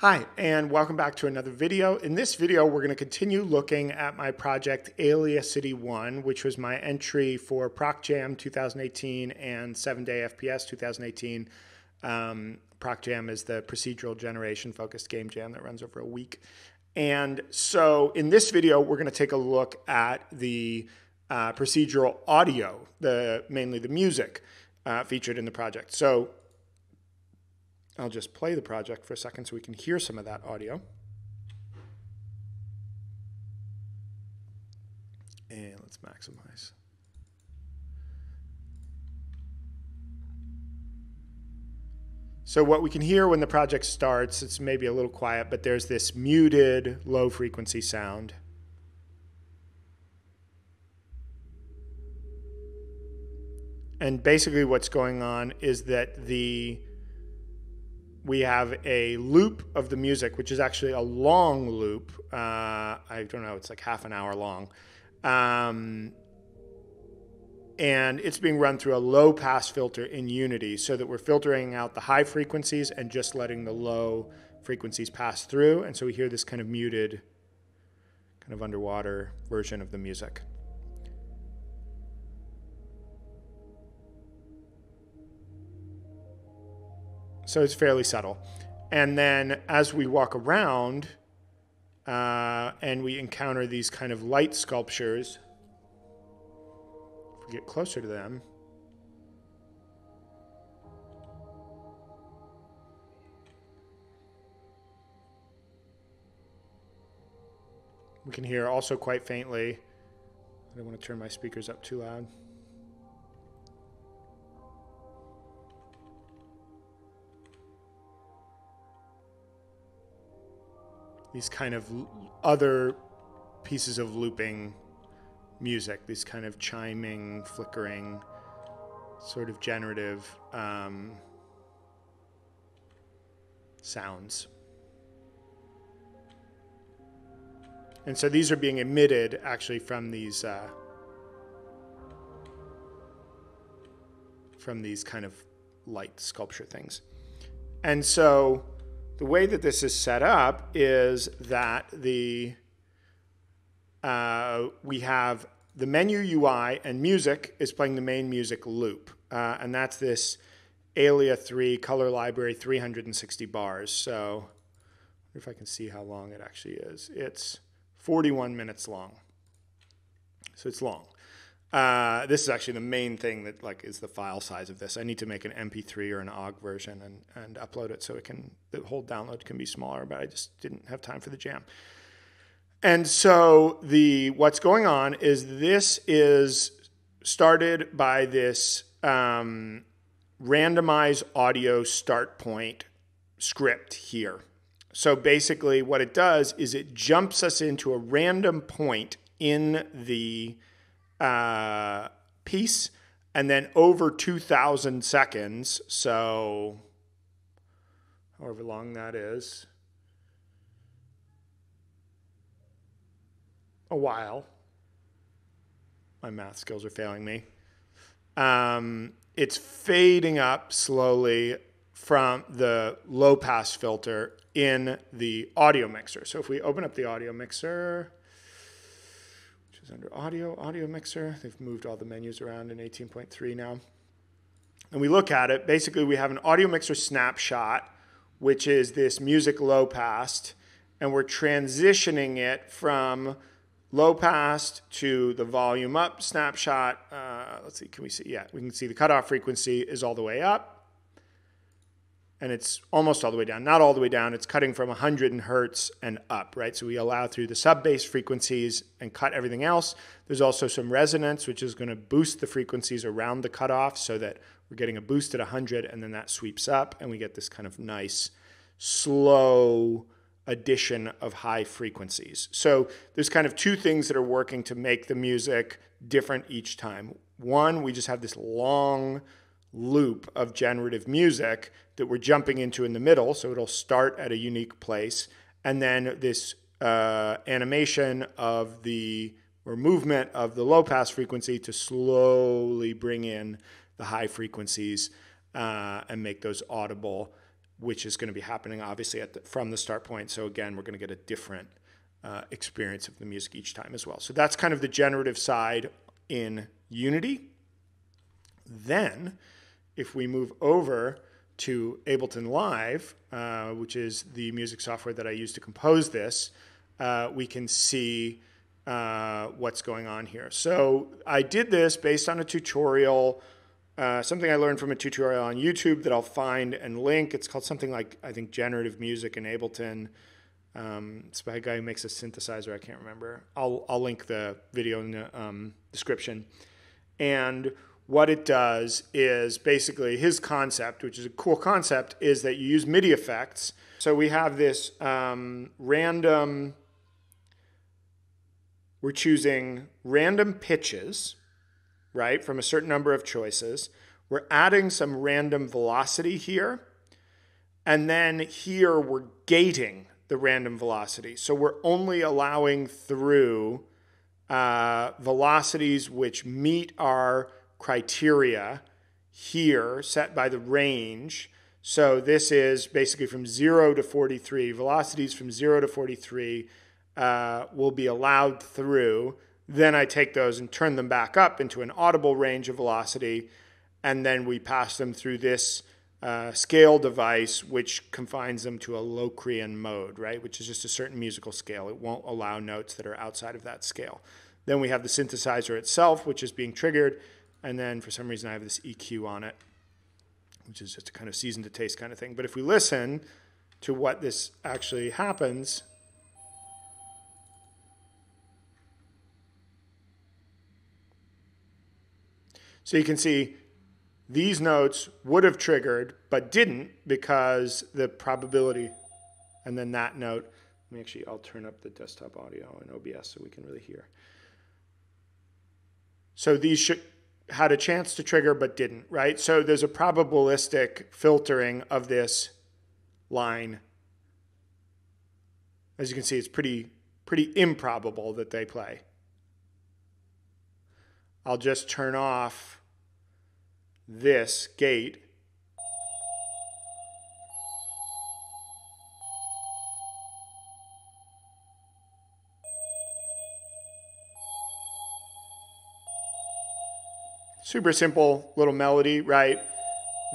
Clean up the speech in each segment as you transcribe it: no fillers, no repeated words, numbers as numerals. Hi, and welcome back to another video. In this video, we're going to continue looking at my project Alea City One, which was my entry for Proc Jam 2018 and 7 Day FPS 2018. Proc Jam is the procedural generation focused game jam that runs over a week. And so in this video, we're going to take a look at the procedural audio, mainly the music featured in the project. So I'll just play the project for a second so we can hear some of that audio. And let's maximize. So what we can hear when the project starts, it's maybe a little quiet, but there's this muted low frequency sound. And basically what's going on is that we have a loop of the music, which is actually a long loop. I don't know, it's like half an hour long. And it's being run through a low pass filter in Unity so that we're filtering out the high frequencies and just letting the low frequencies pass through. And so we hear this kind of muted, kind of underwater version of the music. So it's fairly subtle. And then as we walk around and we encounter these kind of light sculptures, if we get closer to them, we can hear also quite faintly. I don't want to turn my speakers up too loud. These kind of other pieces of looping music, these kind of chiming, flickering, sort of generative sounds. And so these are being emitted actually from these kind of light sculpture things. And so the way that this is set up is that we have the menu UI and music is playing the main music loop. And that's this Alia 3 color library, 360 bars. So if I can see how long it actually is, it's 41 minutes long. So it's long. This is actually the main thing that is the file size of this. I need to make an MP3 or an OGG version and upload it so it can, the whole download can be smaller, but I just didn't have time for the jam. And so what's going on is this is started by this randomize audio start point script here. So basically what it does is it jumps us into a random point in the piece, and then over 2,000 seconds, so however long that is, a while. My math skills are failing me. It's fading up slowly from the low pass filter in the audio mixer. So if we open up the audio mixer, under audio mixer, they've moved all the menus around in 18.3 now, and we look at it, basically we have an audio mixer snapshot, which is this music low pass, and we're transitioning it from low pass to the volume up snapshot. Let's see, can we see? Yeah, we can see the cutoff frequency is all the way up and it's almost all the way down. Not all the way down, it's cutting from 100 hertz and up, right? So we allow through the sub-bass frequencies and cut everything else. There's also some resonance, which is gonna boost the frequencies around the cutoff so that we're getting a boost at 100 and then that sweeps up and we get this kind of nice, slow addition of high frequencies. So there's kind of two things that are working to make the music different each time. One, we just have this long loop of generative music that we're jumping into in the middle, so it'll start at a unique place, and then this animation of the, or movement of the low pass frequency to slowly bring in the high frequencies and make those audible which is going to be happening obviously at the, from the start point. So again, we're going to get a different experience of the music each time as well. So that's kind of the generative side in Unity. Then if we move over to Ableton Live, which is the music software that I used to compose this, we can see what's going on here. So I did this based on a tutorial, something I learned from a tutorial on YouTube that I'll find and link. It's called something like, I think, Generative Music in Ableton. It's by a guy who makes a synthesizer. I can't remember. I'll link the video in the description. And what it does is basically his concept, which is a cool concept, is that you use MIDI effects. So we have this random, we're choosing random pitches, right, from a certain number of choices. We're adding some random velocity here. And then here we're gating the random velocity. So we're only allowing through velocities which meet our criteria here set by the range. So this is basically from 0 to 43. Velocities from 0 to 43 will be allowed through. Then I take those and turn them back up into an audible range of velocity, and then we pass them through this scale device, which confines them to a Locrian mode, right, which is just a certain musical scale. It won't allow notes that are outside of that scale. Then we have the synthesizer itself, which is being triggered. And then for some reason I have this EQ on it, which is just a kind of seasoned to taste kind of thing. But if we listen to what this actually happens, so you can see these notes would have triggered but didn't because the probability, and then that note, let me actually, I'll turn up the desktop audio in OBS so we can really hear. So these should, had a chance to trigger but didn't, right? So there's a probabilistic filtering of this line. As you can see, it's pretty improbable that they play. I'll just turn off this gate. Super simple little melody, right,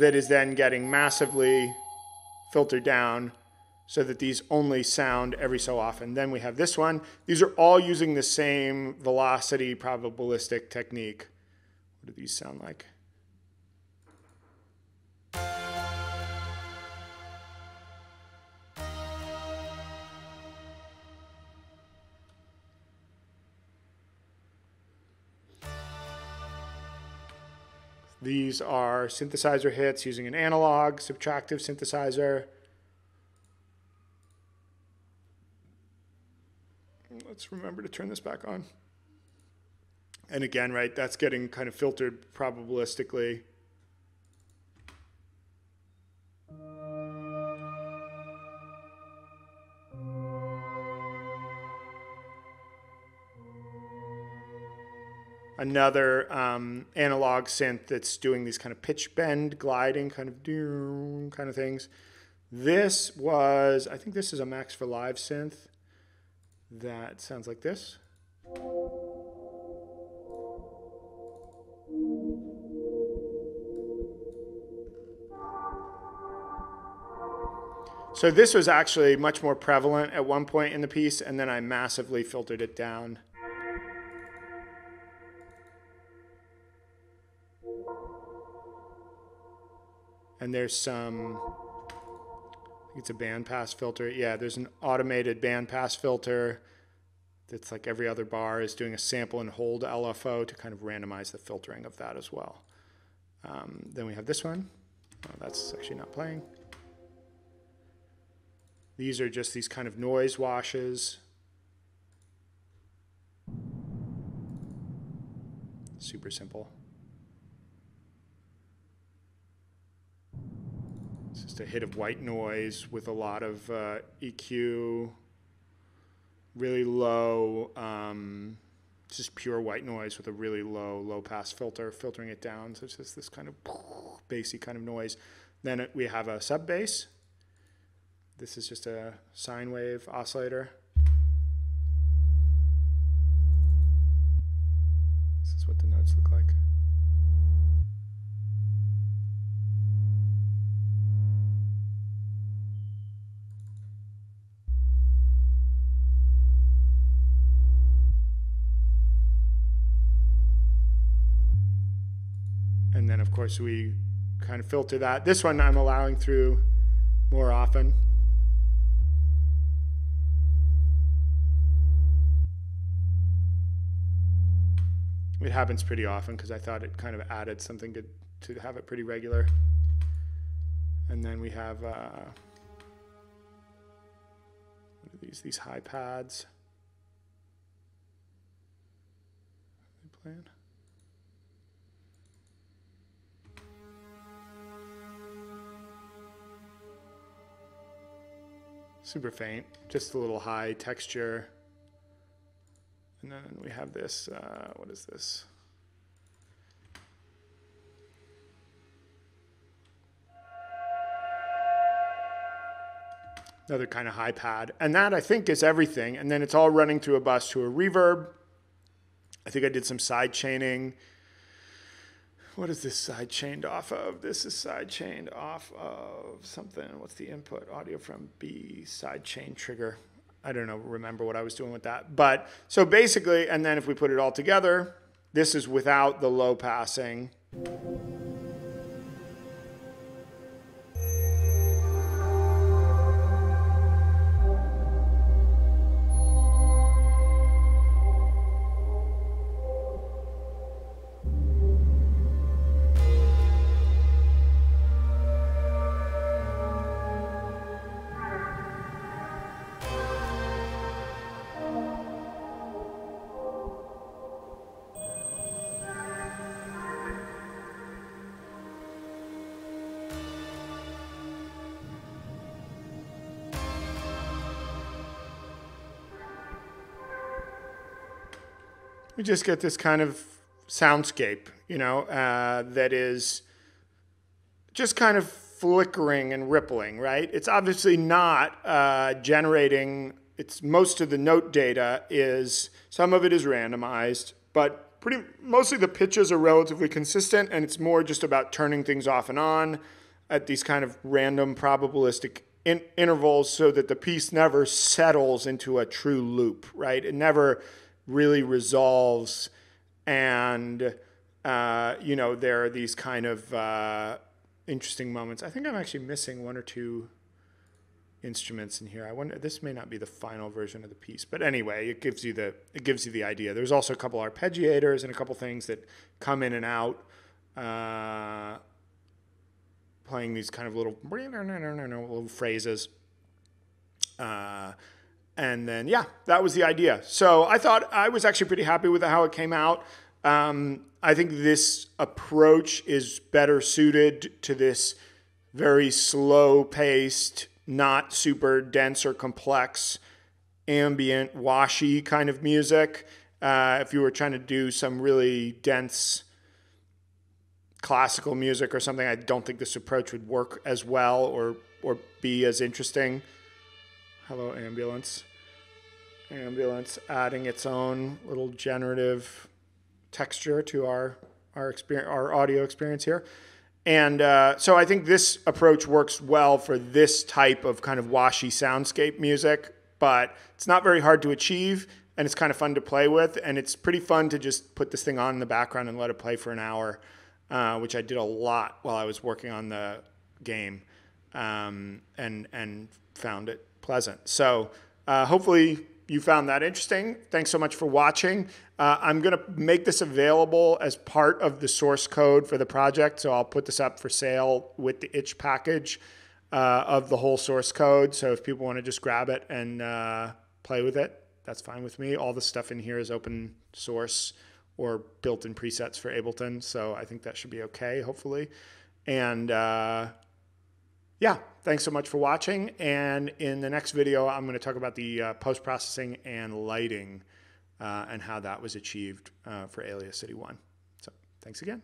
that is then getting massively filtered down so that these only sound every so often. Then we have this one. These are all using the same velocity probabilistic technique. What do these sound like? These are synthesizer hits using an analog, subtractive synthesizer. Let's remember to turn this back on. And again, right, that's getting kind of filtered probabilistically. Another analog synth that's doing these kind of pitch bend, gliding, kind of things. This was, I think this is a Max for Live synth that sounds like this. So this was actually much more prevalent at one point in the piece, and then I massively filtered it down. And there's some, I think it's a bandpass filter. Yeah, there's an automated bandpass filter that's like every other bar is doing a sample and hold LFO to kind of randomize the filtering of that as well. Then we have this one. Oh, that's actually not playing. These are just these kind of noise washes. Super simple. It's just a hit of white noise with a lot of EQ, really low, just pure white noise with a really low pass filter, filtering it down. So it's just this kind of bassy kind of noise. Then we have a sub bass. This is just a sine wave oscillator. This is what the notes look like. And then of course we kind of filter that. This one I'm allowing through more often. It happens pretty often because I thought it kind of added something good to have it pretty regular. And then we have what are these? These high pads. Are they playing? Super faint, just a little high texture. And then we have this, what is this? Another kind of high pad. And that I think is everything. And then it's all running through a bus to a reverb. I think I did some side chaining. What is this side chained off of? This is side chained off of something. What's the input? Audio from B, side chain trigger. I don't know, remember what I was doing with that. But so basically, and then if we put it all together, this is without the low passing. We just get this kind of soundscape, you know, that is just kind of flickering and rippling, right? It's obviously not generating, it's most of the note data is, some of it is randomized, but mostly the pitches are relatively consistent, and it's more just about turning things off and on at these kind of random probabilistic intervals so that the piece never settles into a true loop, right? It never really resolves, and you know, there are these kind of interesting moments. I think I'm actually missing one or two instruments in here. I wonder, this may not be the final version of the piece, but anyway, it gives you the idea. There's also a couple arpeggiators and a couple things that come in and out, playing these kind of little phrases. And then, yeah, that was the idea. So I thought I was actually pretty happy with how it came out. I think this approach is better suited to this very slow-paced, not super dense or complex, ambient, washy kind of music. If you were trying to do some really dense classical music or something, I don't think this approach would work as well or be as interesting. Hello, ambulance. Ambulance adding its own little generative texture to our audio experience here. And so I think this approach works well for this type of kind of washy soundscape music, but it's not very hard to achieve, and it's kind of fun to play with, and it's pretty fun to just put this thing on in the background and let it play for an hour, which I did a lot while I was working on the game, and found it pleasant. So hopefully you found that interesting. Thanks so much for watching. I'm going to make this available as part of the source code for the project. So I'll put this up for sale with the itch package of the whole source code. So if people want to just grab it and play with it, that's fine with me. All the stuff in here is open source or built-in presets for Ableton. So I think that should be okay, hopefully. And yeah, thanks so much for watching, and in the next video I'm going to talk about the post-processing and lighting and how that was achieved for Alea City 1. So thanks again.